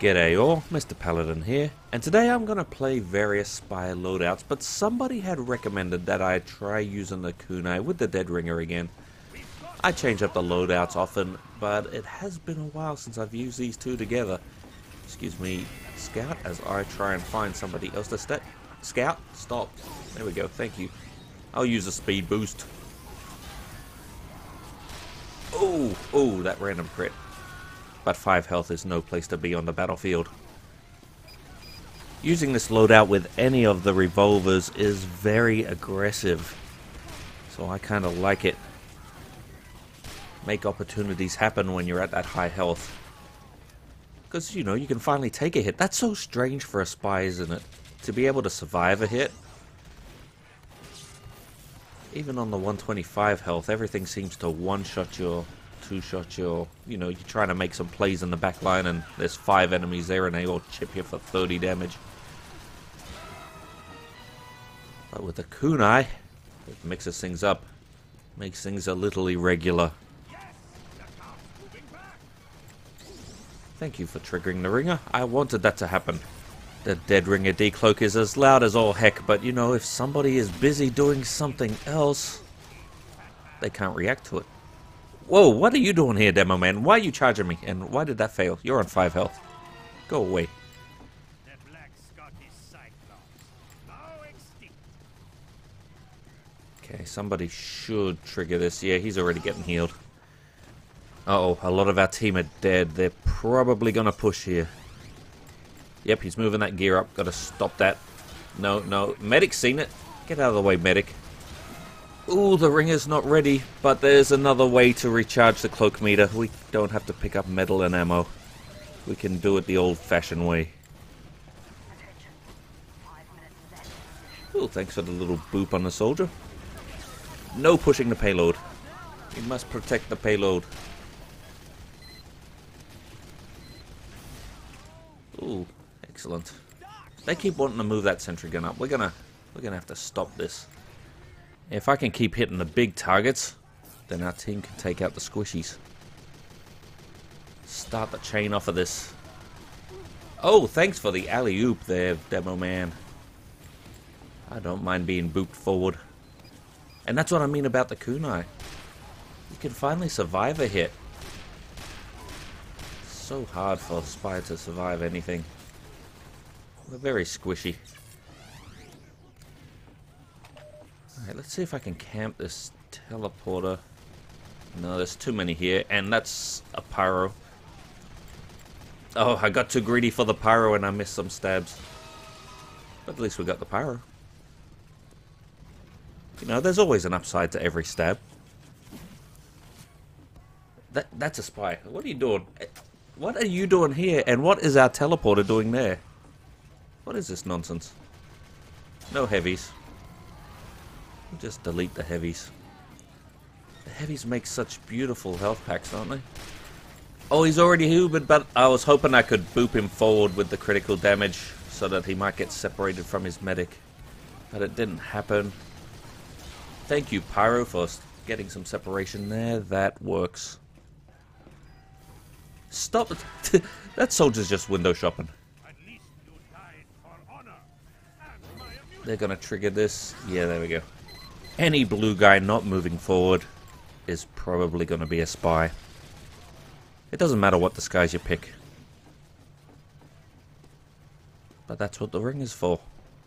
G'day all, Mr. Paladin here, and today I'm going to play various spy loadouts, but somebody had recommended that I try using the kunai with the dead ringer again. I change up the loadouts often, but it has been a while since I've used these two together. Excuse me, Scout, as I try and find somebody else to step. Scout, stop. There we go, thank you. I'll use a speed boost. Oh, that random crit. But 5 health is no place to be on the battlefield. Using this loadout with any of the revolvers is very aggressive, so I kind of like it. Make opportunities happen when you're at that high health, because you know you can finally take a hit. That's so strange for a spy, isn't it? To be able to survive a hit. Even on the 125 health, everything seems to one-shot your... two-shot your, you know, you're trying to make some plays in the back line and there's 5 enemies there and they all chip you for 30 damage. But with the kunai, it mixes things up. Makes things a little irregular. Thank you for triggering the ringer. I wanted that to happen. The dead ringer decloak is as loud as all heck, but you know, if somebody is busy doing something else, they can't react to it. Whoa, what are you doing here, Demo Man? Why are you charging me? And why did that fail? You're on 5 health. Go away. The black Scottish cyclops, now extinct. Okay, somebody should trigger this. Yeah, he's already getting healed. Uh-oh, a lot of our team are dead. They're probably going to push here. Yep, he's moving that gear up. Got to stop that. No. Medic's seen it. Get out of the way, Medic. Ooh, the ringer's not ready, but there's another way to recharge the cloak meter. We don't have to pick up metal and ammo. We can do it the old-fashioned way. Ooh, thanks for the little boop on the soldier. No pushing the payload. We must protect the payload. Ooh, excellent. They keep wanting to move that sentry gun up. We're gonna have to stop this. If I can keep hitting the big targets, then our team can take out the squishies. Start the chain off of this. Oh, thanks for the alley-oop there, Demo Man. I don't mind being booped forward. And that's what I mean about the kunai. You can finally survive a hit. It's so hard for a spy to survive anything. We're very squishy. Alright, let's see if I can camp this teleporter. No, there's too many here, and that's a pyro. Oh, I got too greedy for the pyro and I missed some stabs. But at least we got the pyro. You know, there's always an upside to every stab. That's a spy. What are you doing? What are you doing here, and what is our teleporter doing there? What is this nonsense? No heavies. We'll just delete the heavies. The heavies make such beautiful health packs, don't they? Oh, he's already Ubered, but I was hoping I could boop him forward with the critical damage so that he might get separated from his medic. But it didn't happen. Thank you, Pyro, for getting some separation there. That works. Stop it. That soldier's just window shopping. They're going to trigger this. Yeah, there we go. Any blue guy not moving forward is probably going to be a spy. It doesn't matter what disguise you pick. But that's what the ring is for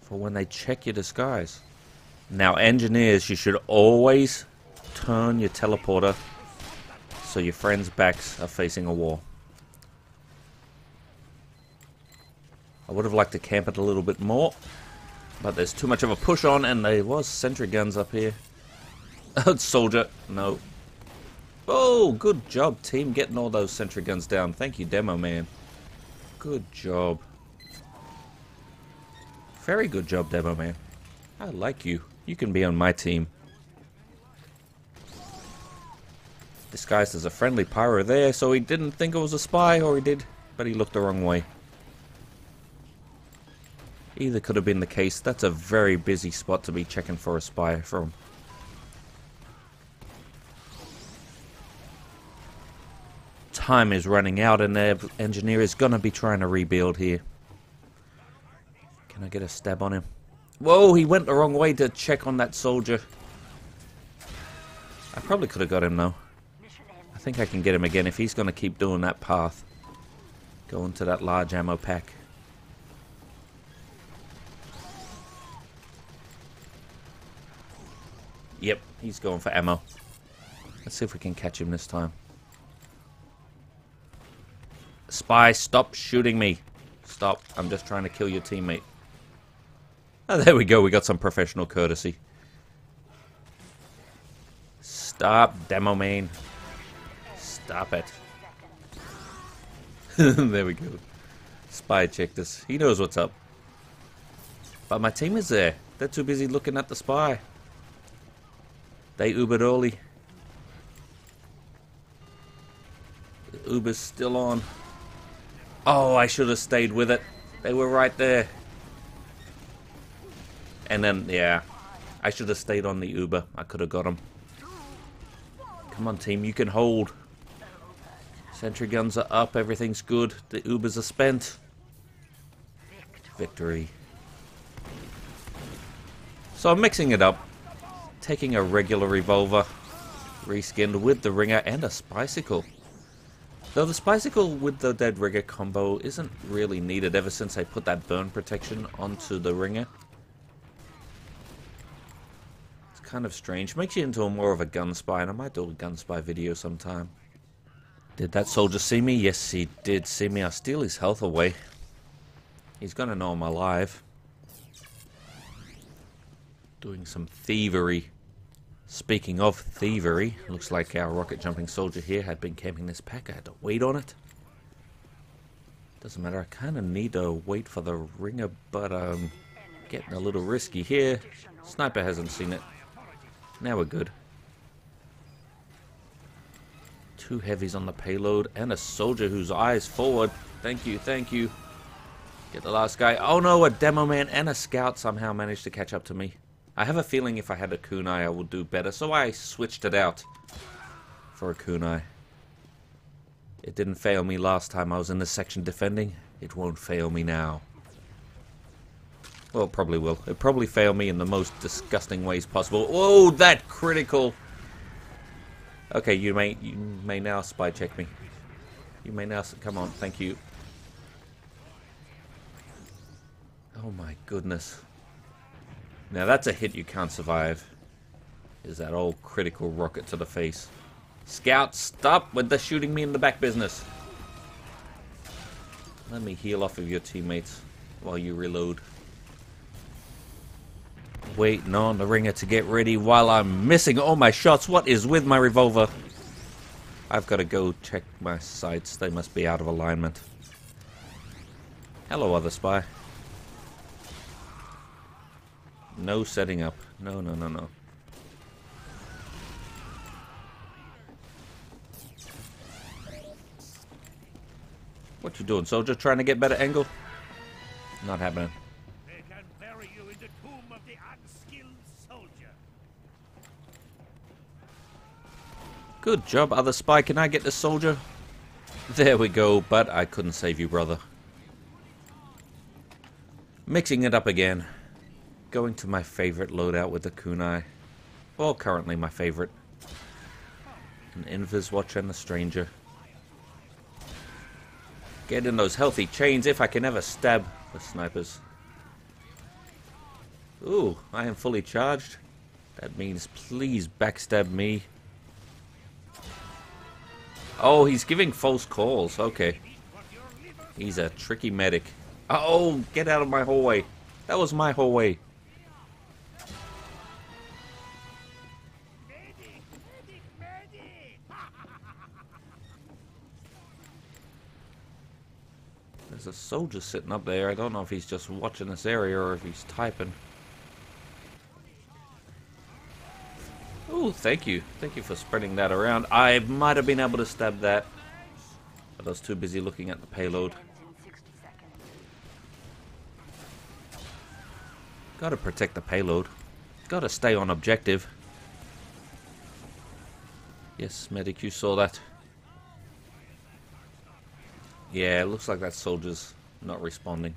when they check your disguise. Now, engineers, you should always turn your teleporter so your friends' backs are facing a wall. I would have liked to camp it a little bit more. But there's too much of a push on, and there was sentry guns up here. Soldier, no. Oh, good job, team, getting all those sentry guns down. Thank you, Demo Man. Good job. Very good job, Demo Man. I like you. You can be on my team. Disguised as a friendly pyro there, so he didn't think it was a spy, or he did, but he looked the wrong way. Either could have been the case. That's a very busy spot to be checking for a spy from. time is running out and their engineer is going to be trying to rebuild here. Can I get a stab on him? Whoa, he went the wrong way to check on that soldier. I probably could have got him though. I think I can get him again if he's going to keep doing that path. Go into that large ammo pack. Yep, he's going for ammo. Let's see if we can catch him this time. Spy, stop shooting me. Stop. I'm just trying to kill your teammate. Oh, there we go. We got some professional courtesy. Stop, demo man. Stop it. There we go. Spy checked us. He knows what's up. But my team is there. They're too busy looking at the spy. They Ubered early. The Uber's still on. Oh, I should have stayed with it. They were right there. And then, yeah. I should have stayed on the Uber. I could have got him. Come on, team. You can hold. Sentry guns are up. Everything's good. The Ubers are spent. Victory. So I'm mixing it up. Taking a regular revolver, reskinned with the ringer and a Spycicle. Though the Spycicle with the dead ringer combo isn't really needed ever since I put that burn protection onto the ringer. It's kind of strange. Makes you into more of a gun spy, and I might do a gun spy video sometime. Did that soldier see me? Yes, he did see me. I'll steal his health away. He's gonna know I'm alive. Doing some thievery. Speaking of thievery, looks like our rocket jumping soldier here had been camping this pack. I had to wait on it. Doesn't matter, I kind of need to wait for the ringer, but I'm getting a little risky here. Sniper hasn't seen it. Now we're good. Two heavies on the payload and a soldier whose eyes forward. Thank you, thank you. Get the last guy. Oh no, a demo man and a scout somehow managed to catch up to me. I have a feeling if I had a kunai I would do better, so I switched it out for a kunai. It didn't fail me last time I was in this section defending. It won't fail me now. Well, it probably will. It probably failed me in the most disgusting ways possible. Whoa, that critical! Okay, you may now spy check me. You may now... Come on, thank you. Oh my goodness. Now that's a hit you can't survive. Is that old critical rocket to the face. Scout, stop with the shooting me in the back business. Let me heal off of your teammates while you reload. Waiting on the ringer to get ready while I'm missing all my shots. What is with my revolver? I've got to go check my sights. They must be out of alignment. Hello, other spy. No setting up. No, no, no, no. What you doing, soldier? Trying to get better angle? Not happening. They can bury you in the tomb of the unskilled soldier. Good job, other spy. Can I get the soldier? There we go, but I couldn't save you, brother. Mixing it up again. Going to my favorite loadout with the kunai. Well, currently my favorite. An Invis Watch and the Stranger. Get in those healthy chains if I can ever stab the snipers. Ooh, I am fully charged. That means please backstab me. Oh, he's giving false calls. Okay. He's a tricky medic. Oh, get out of my hallway. That was my hallway. There's a soldier sitting up there. I don't know if he's just watching this area or if he's typing. Oh, thank you. Thank you for spreading that around. I might have been able to stab that, but I was too busy looking at the payload. Gotta protect the payload. Gotta stay on objective. Yes, medic, you saw that. Yeah, it looks like that soldier's not responding.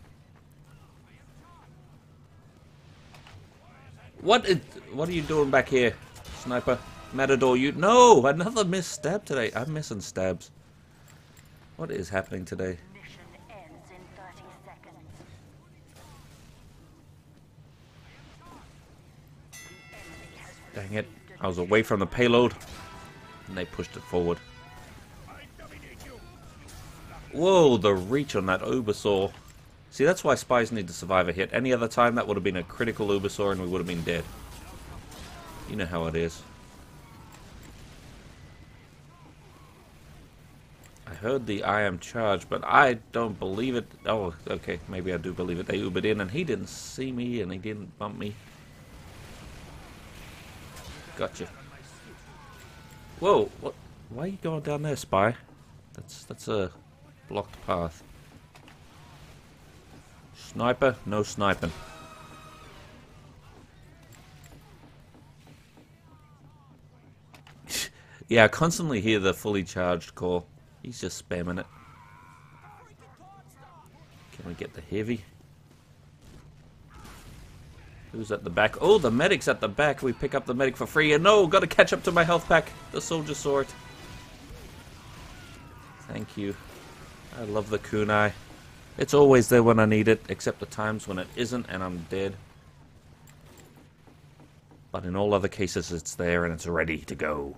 What are you doing back here, sniper? Matador, you... No! Another missed stab today. I'm missing stabs. What is happening today? Mission ends in 30 seconds. Dang it. I was away from the payload, and they pushed it forward. Whoa, the reach on that ubersaw. See, that's why spies need to survive a hit. Any other time, that would have been a critical ubersaw, and we would have been dead. You know how it is. I heard the I am charged, but I don't believe it. Oh, okay, maybe I do believe it. They Ubered in, and he didn't see me, and he didn't bump me. Gotcha. Whoa, what? Why are you going down there, spy? That's a blocked path. Sniper, no sniping. Yeah, I constantly hear the fully charged call. He's just spamming it. Can we get the heavy? Who's at the back? Oh, the medic's at the back. We pick up the medic for free. And no, gotta catch up to my health pack. The soldier saw it. Thank you. I love the kunai. It's always there when I need it, except the times when it isn't and I'm dead. But in all other cases, it's there and it's ready to go.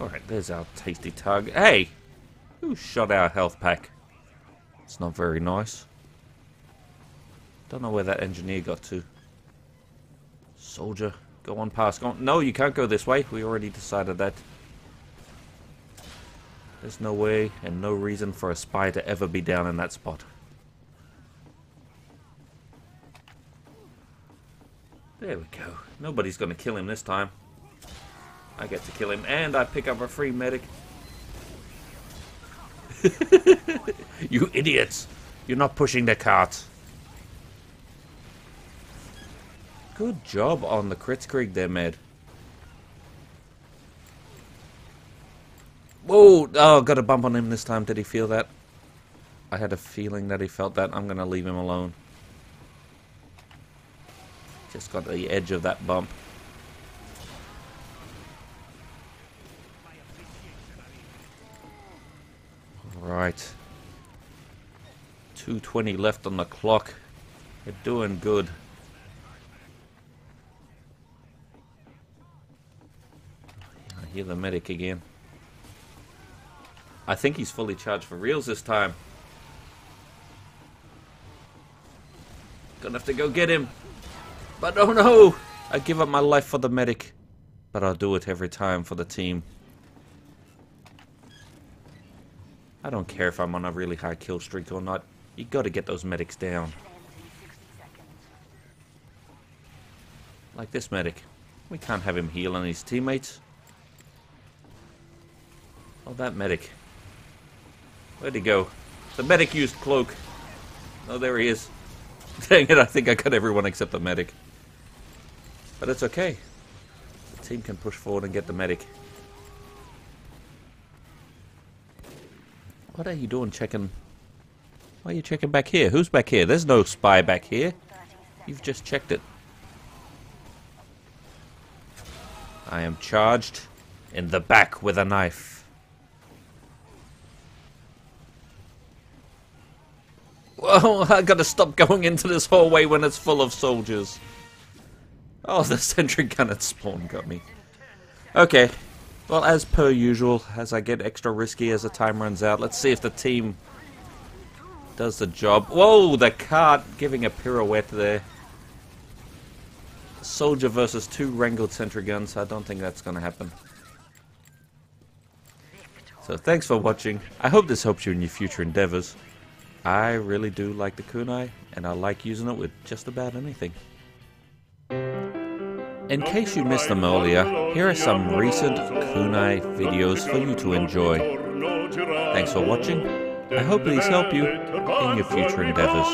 Alright, there's our tasty tug. Hey! Who shot our health pack? It's not very nice. Don't know where that engineer got to. Soldier, go on past. Go on. No, you can't go this way. We already decided that. There's no way and no reason for a spy to ever be down in that spot. There we go. Nobody's gonna kill him this time. I get to kill him, and I pick up a free medic. You idiots! You're not pushing the cart. Good job on the Kritzkrieg there, Med. Whoa! Oh, got a bump on him this time. Did he feel that? I had a feeling that he felt that. I'm gonna leave him alone. Just got the edge of that bump. Right, 2:20 left on the clock. You're doing good. I hear the medic again. I think he's fully charged for reals this time. Gonna have to go get him. But oh no! I give up my life for the medic. But I'll do it every time for the team. I don't care if I'm on a really high kill streak or not. You gotta get those medics down. Like this medic. We can't have him healing his teammates. Oh, that medic. Where'd he go? The medic used cloak. Oh, there he is. Dang it, I think I got everyone except the medic. But it's okay. The team can push forward and get the medic. What are you doing checking? Why are you checking back here? Who's back here? There's no spy back here. You've just checked it. I am charged in the back with a knife. Whoa, I gotta stop going into this hallway when it's full of soldiers. Oh, the sentry gun at spawn got me. Okay. Well, as per usual, as I get extra risky as the time runs out, let's see if the team does the job. Whoa, the cart giving a pirouette there. Soldier versus two wrangled sentry guns. I don't think that's going to happen. So thanks for watching. I hope this helps you in your future endeavors. I really do like the kunai, and I like using it with just about anything. In case you missed them earlier, here are some recent kunai videos for you to enjoy. Thanks for watching. I hope these help you in your future endeavors.